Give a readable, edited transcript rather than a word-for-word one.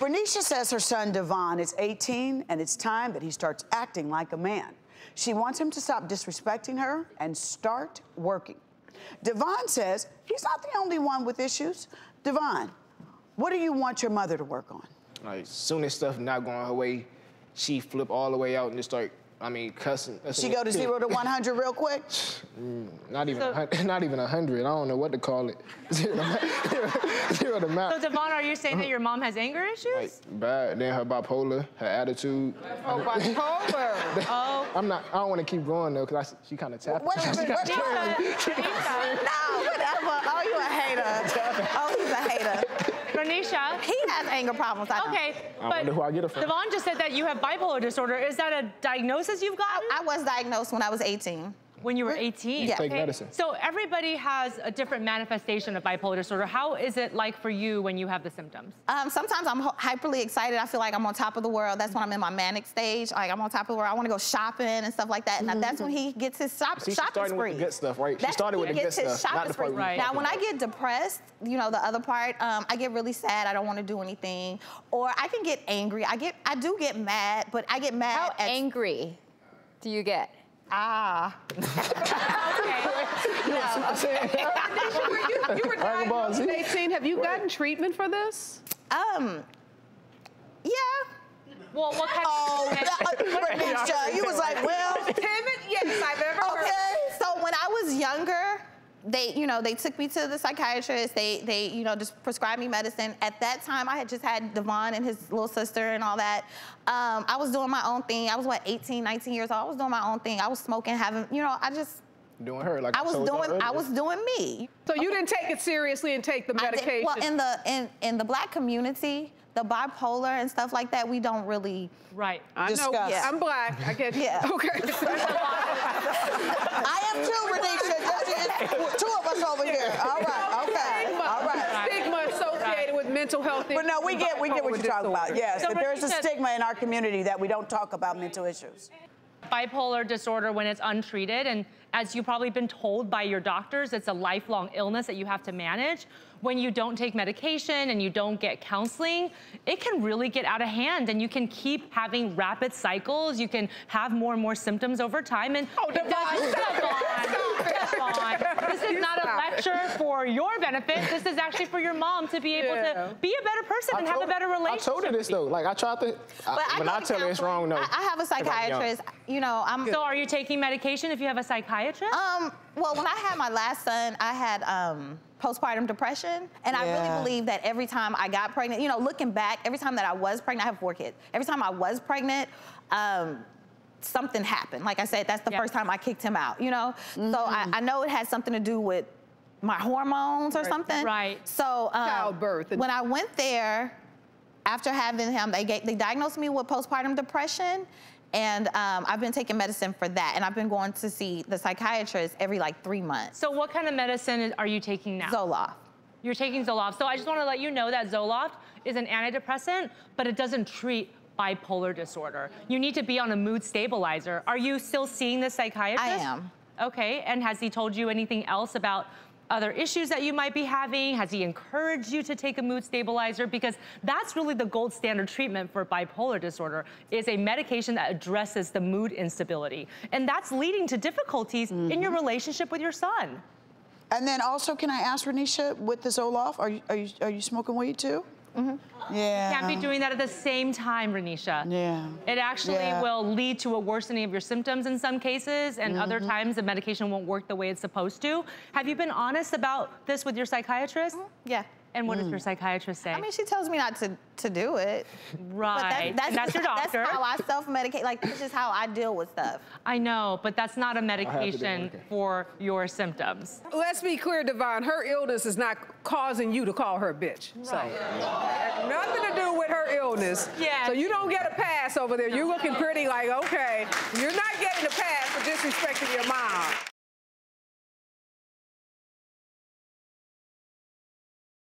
Raneisha says her son Devaughan is 18 and it's time that he starts acting like a man. She wants him to stop disrespecting her and start working. Devaughan says he's not the only one with issues. Devaughan, what do you want your mother to work on? Like, soon as stuff not going her way, she flip all the way out and just start, cussing. She go to 0 to 100 real quick? Not even 100. I don't know what to call it. Zero to mouth. So, Devaughan, are you saying that your mom has anger issues? Like, bad. Then her bipolar, her attitude. Oh, bipolar. Oh. I don't want to keep going, though, because she kind of tapped. Oh, you a hater. Oh, he's a hater. Raneisha. He has anger problems. I wonder who I get it from. Devaughan just said that you have bipolar disorder. Is that a diagnosis you've gotten? I was diagnosed when I was 18. When you were 18? Yeah. Take medicine. So everybody has a different manifestation of bipolar disorder. How is it like for you when you have the symptoms? Sometimes I'm hyperly excited. I feel like I'm on top of the world. That's when I'm in my manic stage. Like, I'm on top of the world. I want to go shopping and stuff like that. And that's when he gets his shopping spree. With the good stuff, right? She started with the good stuff, not the part where you. Now, when I get depressed, you know, the other part, I get really sad. I don't want to do anything. Or I can get angry. I do get mad, but I get mad at... How angry do you get? You were diagnosed at 18. Have you gotten treatment for this? Yeah. Well, what kind of Raneisha, you was like, well, yes, I've ever heard. Okay. So when I was younger, they took me to the psychiatrist. They just prescribed me medicine. At that time, I had just had Devaughan and his little sister and all that. I was doing my own thing. I was, 18, 19 years old. I was doing my own thing. I was smoking, having, I just... Doing her, like I was doing me. So you didn't take it seriously and take the medication? Well, in the Black community, the bipolar and stuff like that, we don't really... Right. I know. Yeah. I'm Black. I get it. Yeah. Okay. I am too, Raneisha. Two of us over here. All right. Okay. All right. Stigma associated with mental health. But no, we get what you're talking about. Yes, but there's a stigma in our community that we don't talk about mental issues. Bipolar disorder, when it's untreated, and as you've probably been told by your doctors, it's a lifelong illness that you have to manage. When you don't take medication and you don't get counseling, it can really get out of hand, and you can keep having rapid cycles. You can have more and more symptoms over time, and this is not a lecture for your benefit. This is actually for your mom to be able to be a better person and have a better relationship. I told her this, though. Like, I tried to... When I tell her it's wrong, no. I have a psychiatrist. So are you taking medication if you have a psychiatrist? Well, when I had my last son, I had postpartum depression, and I really believe that every time I got pregnant, looking back, every time that I was pregnant, I have 4 kids. Every time I was pregnant, something happened. Like I said, that's the first time I kicked him out, So I know it had something to do with my hormones or something. Right. So childbirth. When I went there, after having him, they diagnosed me with postpartum depression, and I've been taking medicine for that, and I've been going to see the psychiatrist every 3 months. So what kind of medicine are you taking now? Zoloft. You're taking Zoloft. So I just want to let you know that Zoloft is an antidepressant, but it doesn't treat bipolar disorder. You need to be on a mood stabilizer. Are you still seeing the psychiatrist? I am. Okay, and has he told you anything else about other issues that you might be having? Has he encouraged you to take a mood stabilizer? Because that's really the gold standard treatment for bipolar disorder, is a medication that addresses the mood instability. And that's leading to difficulties in your relationship with your son. And then also, can I ask Raneisha, with the Zoloft, are you smoking weed too? Yeah. You can't be doing that at the same time, Raneisha. Yeah. It actually will lead to a worsening of your symptoms in some cases, and other times the medication won't work the way it's supposed to. Have you been honest about this with your psychiatrist? Yeah. And what does your psychiatrist say? She tells me not to do it. Right. But that's your doctor. That's how I self-medicate. This is how I deal with stuff. I know, but that's not a medication for your symptoms. Let's be clear, Devaughan. Her illness is not causing you to call her a bitch. Right. So, nothing to do with her illness. Yeah. So you don't get a pass over there. You're looking pretty okay. You're not getting a pass for disrespecting your mom.